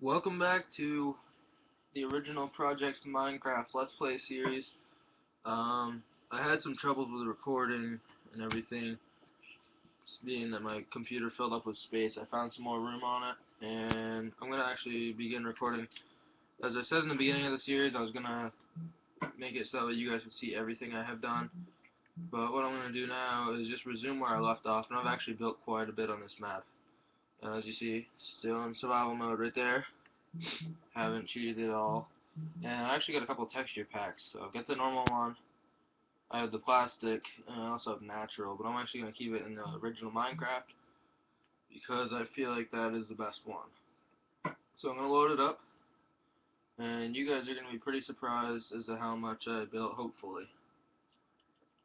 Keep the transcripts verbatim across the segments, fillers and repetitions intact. Welcome back to the original Project Minecraft Let's Play series. Um, I had some troubles with recording and everything. Just being that my computer filled up with space, I found some more room on it, and I'm going to actually begin recording. As I said in the beginning of the series, I was going to make it so that you guys would see everything I have done. But what I'm going to do now is just resume where I left off, and I've actually built quite a bit on this map. And as you see, still in survival mode right there. Haven't cheated at all. And I actually got a couple texture packs. So I've got the normal one. I have the plastic, and I also have natural. But I'm actually going to keep it in the original Minecraft because I feel like that is the best one. So I'm going to load it up, and you guys are going to be pretty surprised as to how much I built. Hopefully,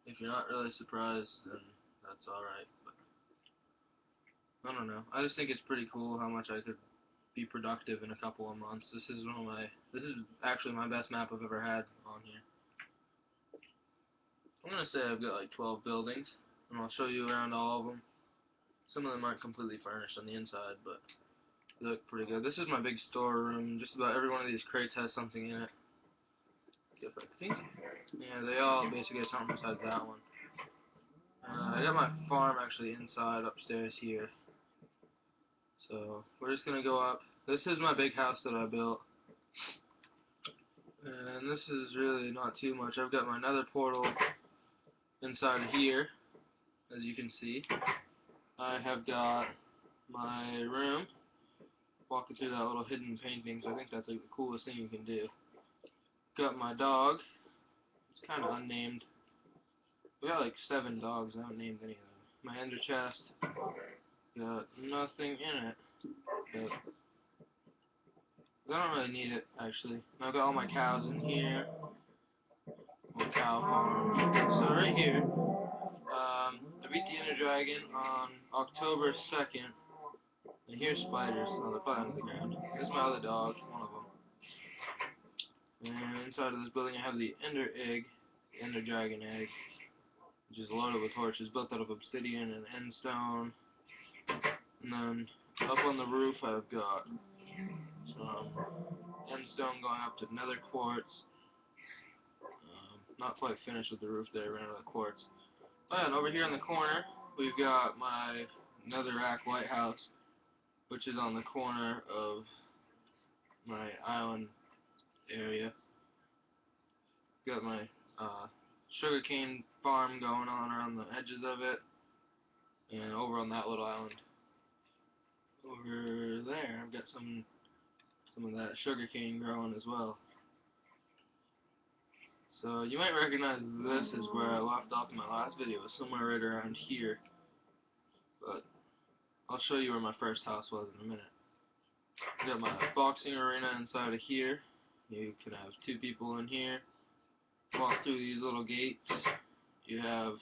if you're not really surprised, then that's all right. But I don't know. I just think it's pretty cool how much I could be productive in a couple of months. This is one of my. This is actually my best map I've ever had on here. I'm gonna say I've got like twelve buildings, and I'll show you around all of them. Some of them aren't completely furnished on the inside, but they look pretty good. This is my big storeroom. Just about every one of these crates has something in it. Except I think, yeah, they all basically have something besides that one. Uh, I got my farm actually inside upstairs here. So we're just gonna go up. This is my big house that I built, and this is really not too much. I've got my nether portal inside of here, as you can see. I have got my room. Walking through that little hidden paintings, I think that's like the coolest thing you can do. Got my dog. It's kind of unnamed. We got like seven dogs. I haven't named any of them. My ender chest. Got nothing in it, but I don't really need it, actually. And I've got all my cows in here, my cow farm. So right here, um, I beat the Ender Dragon on October second, and here's spiders. Oh, they're probably under the ground. This is my other dog, one of them. And inside of this building I have the Ender Egg, the Ender Dragon Egg, which is loaded with torches, built out of obsidian and end stone. And then up on the roof I've got some end stone going up to nether quartz. Um, not quite finished with the roof there, ran out of quartz. Oh yeah, and over here in the corner we've got my netherrack lighthouse, which is on the corner of my island area. Got my uh, sugarcane farm going on around the edges of it. And over on that little island over there, I've got some some of that sugarcane growing as well. So you might recognize this is where I left off in my last video. It was somewhere right around here. But I'll show you where my first house was in a minute. I've got my boxing arena inside of here. You can have two people in here. Walk through these little gates. You have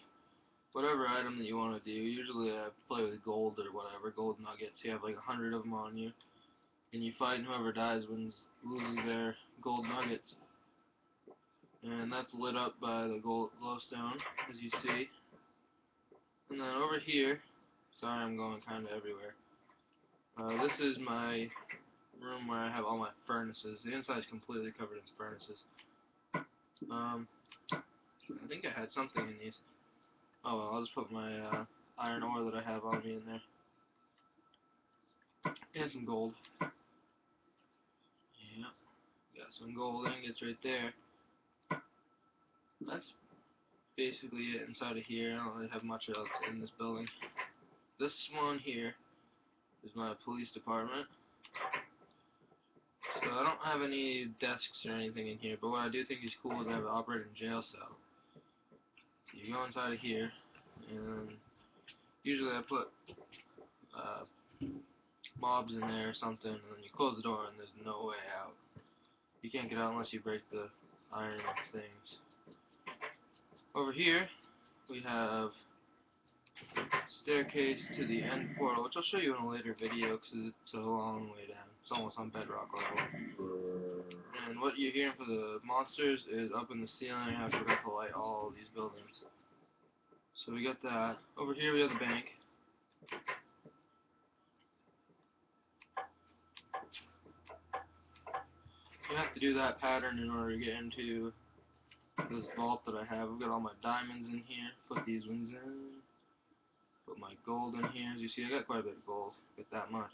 whatever item that you want to do. Usually I play with gold or whatever, gold nuggets. You have like a hundred of them on you, and you fight, and whoever dies wins, loses their gold nuggets. And that's lit up by the gold glowstone, as you see. And then over here, sorry I'm going kind of everywhere. Uh, this is my room where I have all my furnaces. The inside is completely covered in furnaces. Um, I think I had something in these. Oh well, I'll just put my uh, iron ore that I have on me in there. And some gold. Yeah. Got some gold ingots right there. That's basically it inside of here. I don't really have much else in this building. This one here is my police department. So I don't have any desks or anything in here, but what I do think is cool is I have an operating jail cell. You go inside of here, and usually I put uh, mobs in there or something, and then you close the door and there's no way out. You can't get out unless you break the iron things. Over here, we have staircase to the end portal, which I'll show you in a later video because it's a long way down. It's almost on bedrock level. And what you're hearing for the monsters is up in the ceiling. I forgot to light all these buildings. So we got that. Over here we have the bank. do that pattern in order to get into this vault that I have. I've got all my diamonds in here. Put these ones in. Put my gold in here. As you see, I got quite a bit of gold. Got that much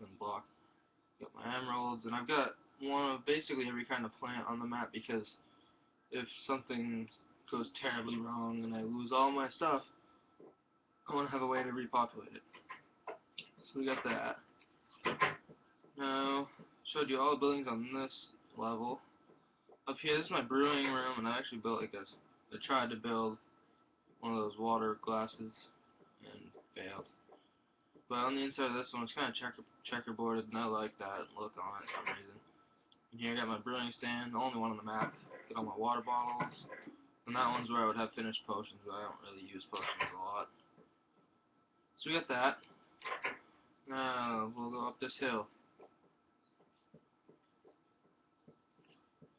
in the block. Got my emeralds, and I've got one of basically every kind of plant on the map, because if something goes terribly wrong and I lose all my stuff, I want to have a way to repopulate it. So we got that. Now, showed you all the buildings on this level. Up here, this is my brewing room, and I actually built, I guess, I tried to build one of those water glasses and failed. But on the inside of this one, it's kind of checker checkerboarded, and I like that look on it for some reason. And here I got my brewing stand, the only one on the map. Got all my water bottles. And that one's where I would have finished potions, but I don't really use potions a lot. So we got that. Now we'll go up this hill.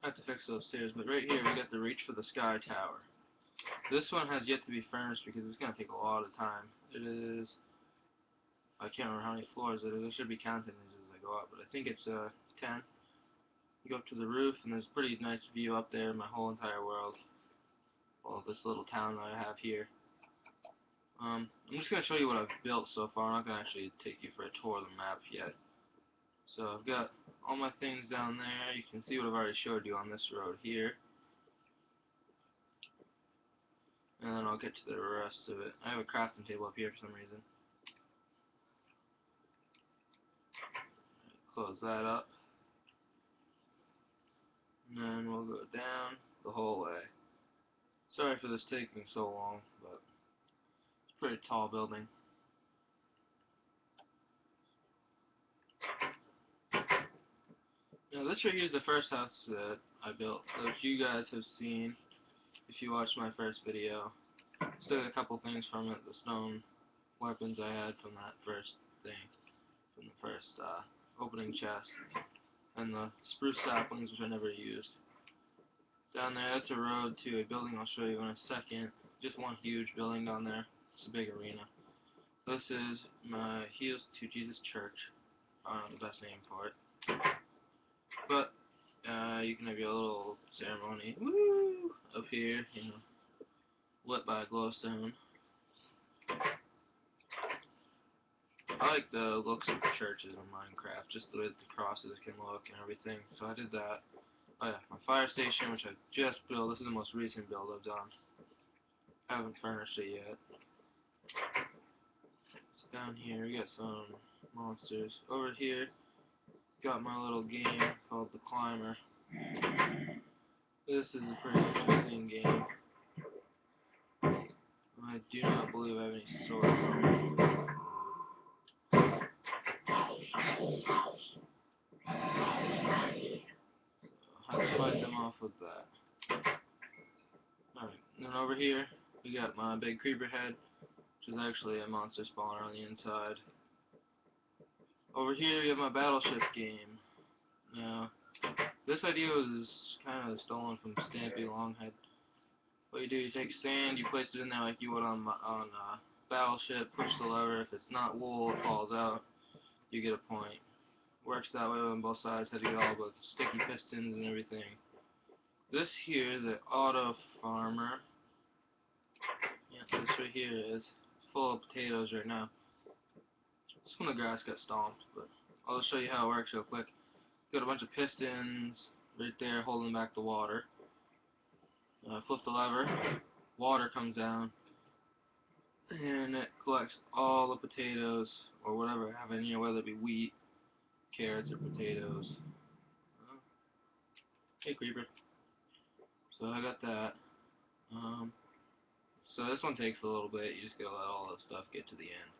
I have to fix those stairs, but right here we got the Reach for the Sky Tower. This one has yet to be furnished because it's going to take a lot of time. It is... I can't remember how many floors it is. I should be counting these as I go up, but I think it's uh, ten. You go up to the roof, and there's a pretty nice view up there, my whole entire world. Well, this little town that I have here. Um, I'm just going to show you what I've built so far. I'm not going to actually take you for a tour of the map yet. So I've got all my things down there. You can see what I've already showed you on this road here. And then I'll get to the rest of it. I have a crafting table up here for some reason. Close that up, and then we'll go down the whole way. Sorry for this taking so long, but it's a pretty tall building. Now this right here is the first house that I built, which you guys have seen if you watched my first video. Still got a couple things from it, the stone weapons I had from that first thing, from the first uh, opening chest, and the spruce saplings, which I never used. Down there, that's a road to a building I'll show you in a second. Just one huge building down there. It's a big arena. This is my Heels to Jesus Church. I don't know the best name for it. But, uh, you can have your little ceremony. Woo! Up here, you know, lit by a glowstone. I like the looks of the churches in Minecraft, just the way that the crosses can look and everything, so I did that. Oh yeah, my fire station, which I just built. This is the most recent build I've done. I haven't furnished it yet. So down here, we got some monsters. Over here, got my little game called The Climber. This is a pretty interesting game. I do not believe I have any swords on me. I'll fight them off with that. Alright, and then over here, we got my big creeper head, which is actually a monster spawner on the inside. Over here, we have my battleship game. Now, this idea was kind of stolen from Stampy Longhead. What you do, you take sand, you place it in there like you would on, on a battleship, push the lever. If it's not wool, it falls out. You get a point. Works that way on both sides. Had to get all the sticky pistons and everything. This here is an auto farmer. Yeah, this right here is full of potatoes right now. This one, the grass got stomped, but I'll just show you how it works real quick. Got a bunch of pistons right there holding back the water. Uh, flip the lever. Water comes down. And it collects all the potatoes, or whatever I have in here, whether it be wheat, carrots, or potatoes. Oh. Hey, creeper. So I got that. Um, so this one takes a little bit. You just gotta let all the stuff get to the end.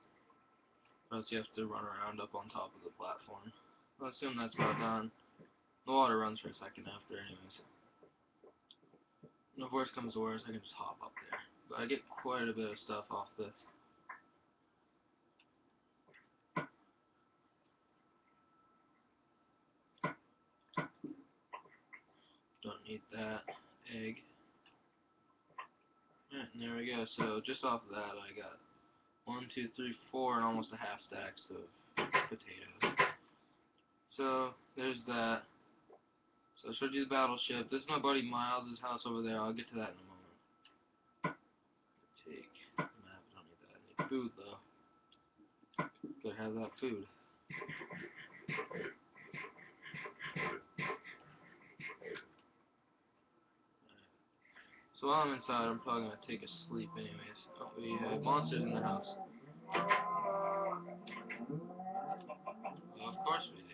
Or else you have to run around up on top of the platform. I assume that's about done. The water runs for a second after, anyways. And if worse comes to worse, I can just hop up there. But I get quite a bit of stuff off this. Don't need that egg. Alright, and there we go. So just off of that, I got one, two, three, four, and almost a half stacks of potatoes. So there's that. So I showed you the battleship. This is my buddy Miles' house over there. I'll get to that in a moment. Take the map. I don't need that. I need food, though. Gotta have that food. So while I'm inside, I'm probably gonna take a sleep anyways. Oh, we have monsters in the house. Well, of course we do.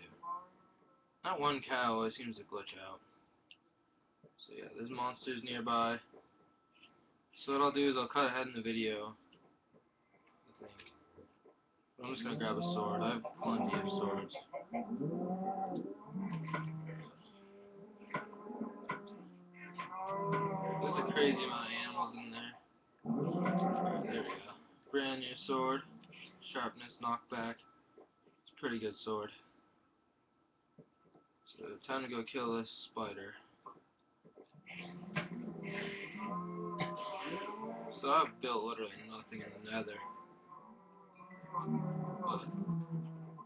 That one cow always seems to glitch out. So yeah, there's monsters nearby. So what I'll do is I'll cut ahead in the video, I think. But I'm just gonna grab a sword. I have plenty of swords. There's a crazy amount of animals in there. Alright, there we go. Brand new sword. Sharpness, knockback. It's a pretty good sword. So, time to go kill this spider. So, I've built literally nothing in the nether. But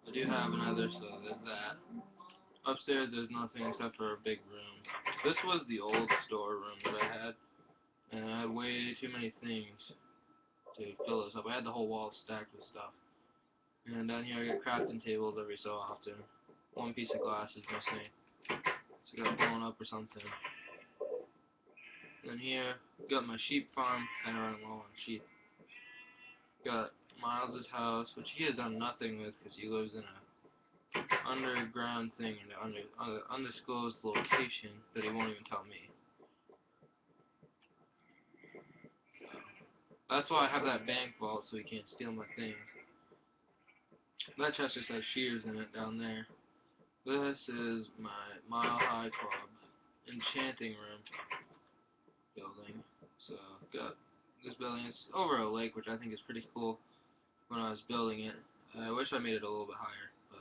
I do have another, so there's that. Upstairs there's nothing except for a big room. This was the old storeroom that I had, and I had way too many things to fill this up. I had the whole wall stacked with stuff. And down here I got crafting tables every so often. One piece of glass is missing, so it got blown up or something. And here, got my sheep farm, kind of running low on sheep. Got Miles' house, which he has done nothing with because he lives in a underground thing in an under, uh, undisclosed location that he won't even tell me. So, that's why I have that bank vault, so he can't steal my things. That chest just has shears in it down there. This is my Mile High Club enchanting room building. So got this building. It's over a lake, which I think is pretty cool. When I was building it, I wish I made it a little bit higher.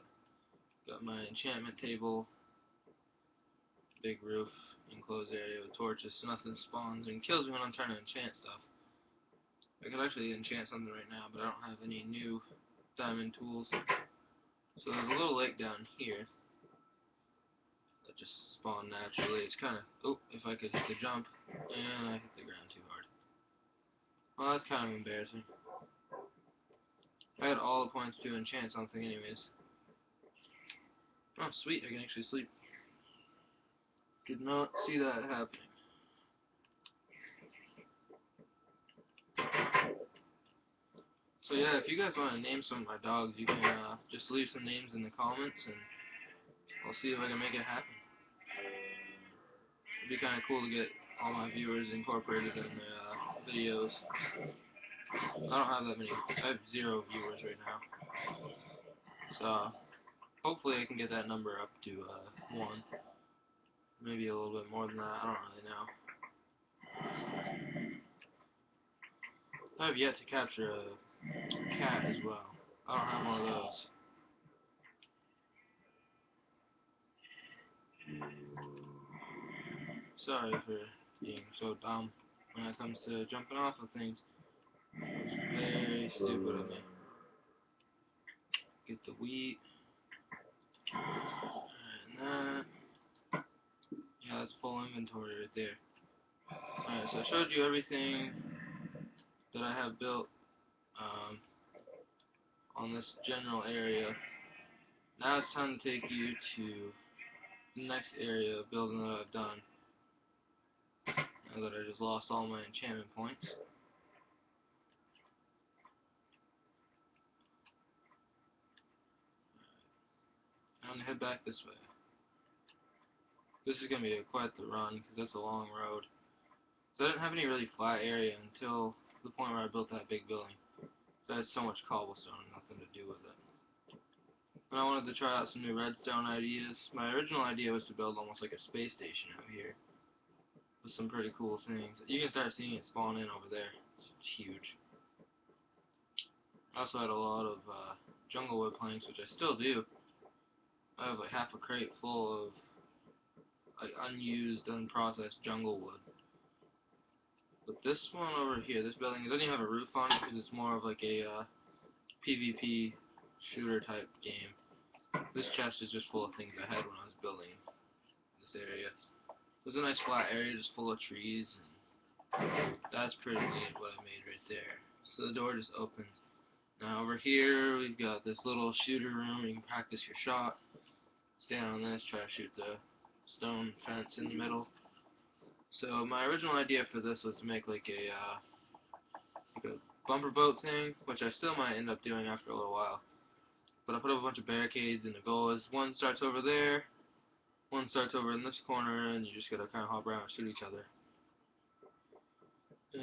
Got my enchantment table, big roof, enclosed area with torches, so nothing spawns and kills me when I'm trying to enchant stuff. I could actually enchant something right now, but I don't have any new diamond tools. So there's a little lake down here that just spawned naturally. It's kind of, oh, if I could hit the jump, and I hit the ground too hard. Well, that's kind of embarrassing. I had all the points to enchant something anyways. Oh, sweet, I can actually sleep. Did not see that happening. So yeah, if you guys want to name some of my dogs, you can uh, just leave some names in the comments, and I'll see if I can make it happen. It'd be kind of cool to get all my viewers incorporated in the uh, videos. I don't have that many. I have zero viewers right now. So hopefully I can get that number up to uh, one. Maybe a little bit more than that, I don't really know. I have yet to capture a cat as well. I don't have one of those. Sorry for being so dumb when it comes to jumping off of things. It's very stupid of me. Get the wheat. Alright, uh, yeah, that's full inventory right there. Alright, so I showed you everything that I have built um, on this general area. Now it's time to take you to the next area of building that I've done. Now that I just lost all my enchantment points. I'm going to head back this way. This is going to be a, quite the run, because that's a long road. So I didn't have any really flat area until the point where I built that big building. So I had so much cobblestone, nothing to do with it. And I wanted to try out some new redstone ideas. My original idea was to build almost like a space station out here, with some pretty cool things. You can start seeing it spawn in over there. It's, it's huge. I also had a lot of uh, jungle wood planks, which I still do. I have like half a crate full of like unused, unprocessed jungle wood. But this one over here, this building, it doesn't even have a roof on it because it's more of like a uh, PvP shooter type game. This chest is just full of things I had when I was building the this area. It was a nice flat area just full of trees, and that's pretty neat what I made right there. So the door just opens. Now over here we've got this little shooter room where you can practice your shot. Stand on this, try to shoot the stone fence in the middle. So my original idea for this was to make like a, uh, like a bumper boat thing, which I still might end up doing after a little while. But I put up a bunch of barricades, and the goal is one starts over there, one starts over in this corner, and you just gotta kind of hop around and shoot each other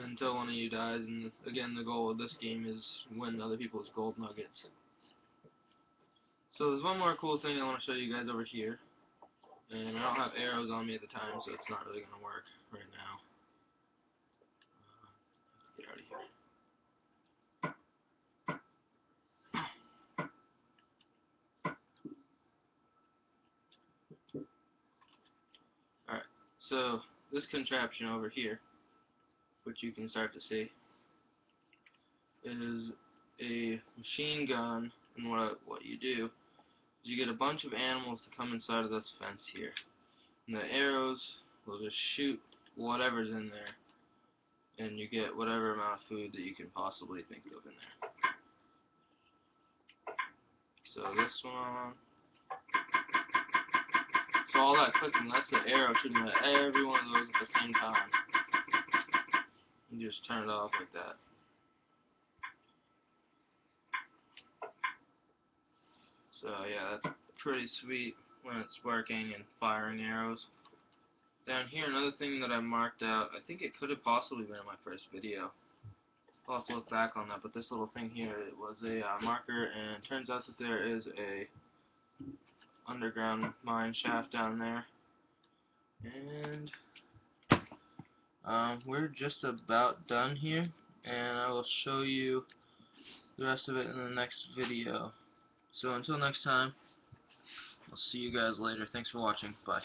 until one of you dies. And again, the goal of this game is win other people's gold nuggets. So there's one more cool thing I want to show you guys over here, and I don't have arrows on me at the time, so it's not really gonna work right now. Uh, let's get out of here. So this contraption over here, which you can start to see, is a machine gun. And what what you do is you get a bunch of animals to come inside of this fence here, and the arrows will just shoot whatever's in there, and you get whatever amount of food that you can possibly think of in there. So this one. So all that clicking, that's the arrow shooting at every one of those at the same time. You just turn it off like that. So yeah, that's pretty sweet when it's working and firing arrows. Down here, another thing that I marked out, I think it could have possibly been in my first video. I'll have to look back on that, but this little thing here, it was a uh, marker, and it turns out that there is a underground mine shaft down there, and um, we're just about done here, and I will show you the rest of it in the next video. So until next time, I'll see you guys later. Thanks for watching. Bye.